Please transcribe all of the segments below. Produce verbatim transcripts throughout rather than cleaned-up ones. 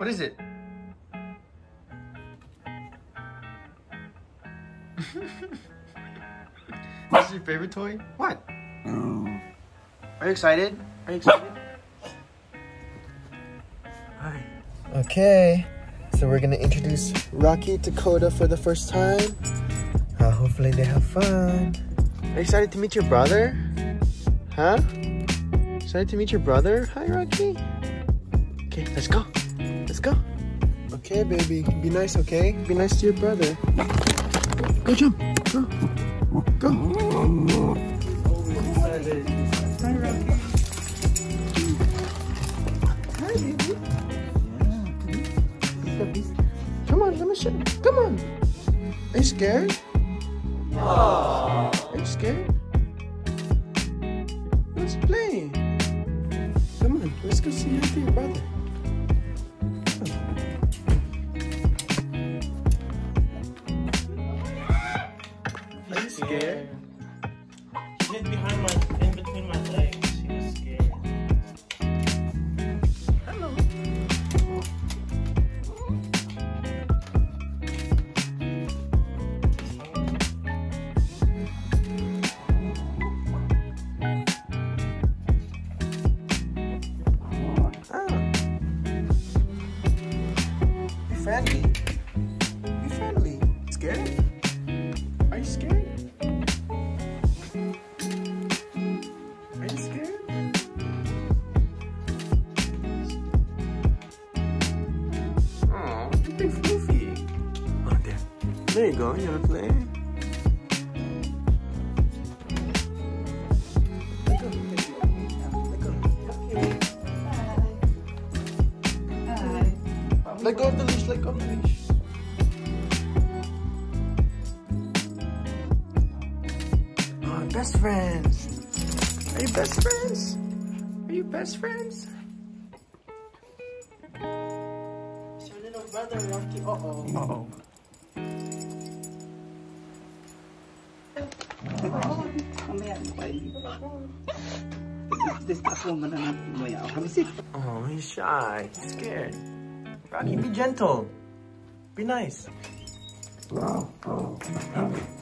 What is it? This is your favorite toy? What? Mm. Are you excited? Are you excited? Hi. Okay. So we're gonna introduce Rokki to Koda for the first time. Uh, hopefully they have fun. Are you excited to meet your brother? Huh? Excited to meet your brother? Hi, Rokki. Okay, let's go. Let's go. Okay, baby. Be nice, okay? Be nice to your brother. Go jump. Go. Go. Oh, excited. Hi, Rokki. Hi, baby. Yeah. Come on, let me show. Come on. Are you scared? Aww. Are you scared? Let's play. Come on, let's go see after your brother. Oh. Are you scared? She hid behind my, in between my legs. She was scared. Hello. Friendly. Be friendly. Scared? Are you scared? Are you scared? Oh, you big floofy. Oh, there. There you go. You wanna play? Let go of the leash, let go of the leash. Oh, best friends. Are you best friends? Are you best friends? It's your little brother, Rokki. Uh-oh. Uh-oh. This woman and I'm oh, he's shy. He's scared. Rokki, be gentle. Be nice.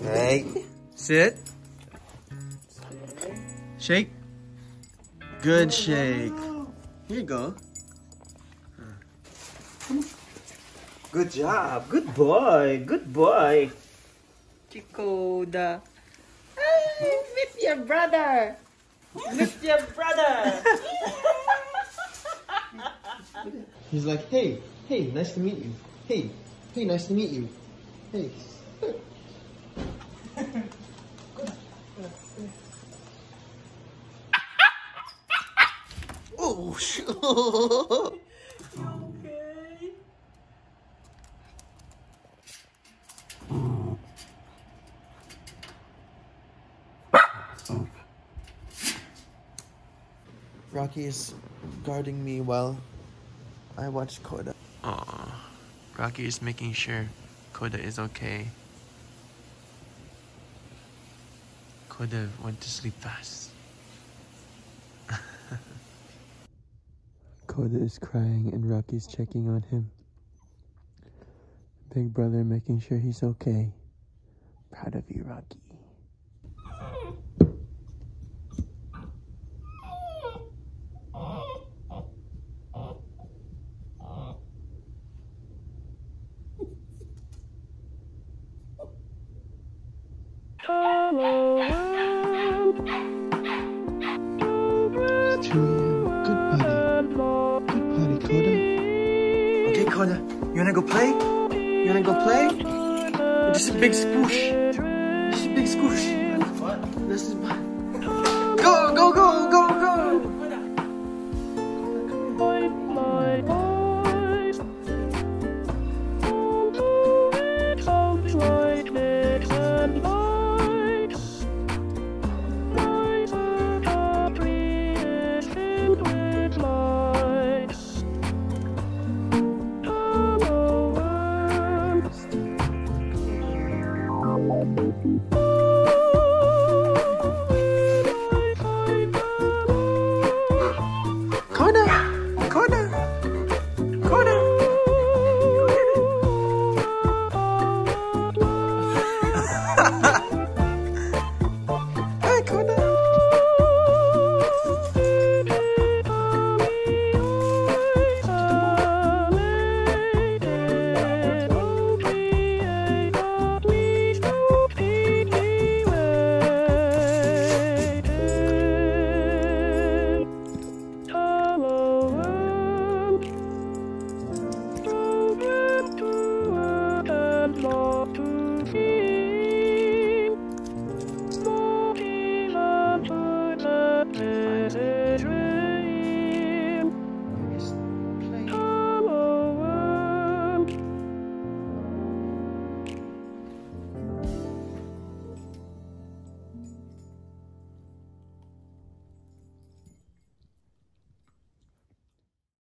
Hey, sit. Shake. Good shake. Here you go. Good job. Good boy. Good boy. Koda. Hey, with your brother. With your brother. He's like, hey. Hey, nice to meet you. Hey, hey, nice to meet you. Hey. Oh, shit. You okay? Rokki is guarding me while I watch Koda. Aww, Rokki is making sure Koda is okay. Koda went to sleep fast. Koda is crying and Rocky's checking on him. Big brother making sure he's okay. Proud of you, Rokki. Koda, you wanna go play? You wanna go play? This is a big squish. This is a big squish. This is mine. Go, go, go, go, go! Thank you.